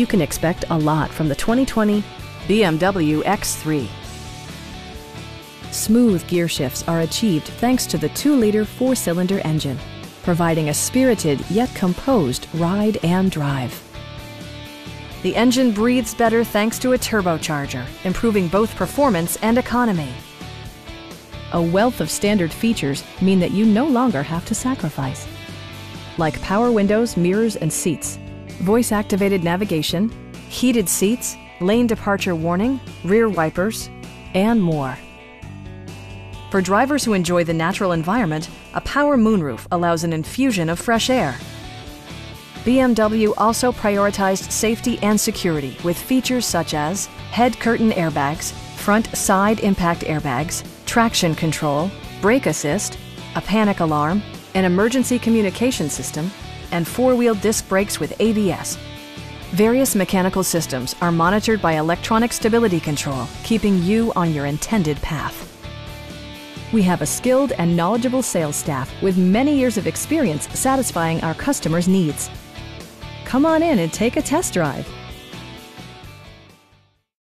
You can expect a lot from the 2020 BMW X3. Smooth gear shifts are achieved thanks to the 2-liter 4-cylinder engine, providing a spirited yet composed ride and drive. The engine breathes better thanks to a turbocharger, improving both performance and economy. A wealth of standard features mean that you no longer have to sacrifice, like power windows, mirrors, and seats, voice-activated navigation, heated seats, lane departure warning, rear wipers, and more. For drivers who enjoy the natural environment, a power moonroof allows an infusion of fresh air. BMW also prioritized safety and security with features such as head curtain airbags, front side impact airbags, traction control, brake assist, a panic alarm, an emergency communication system, and four-wheel disc brakes with ABS. Various mechanical systems are monitored by electronic stability control, keeping you on your intended path. We have a skilled and knowledgeable sales staff with many years of experience satisfying our customers' needs. Come on in and take a test drive.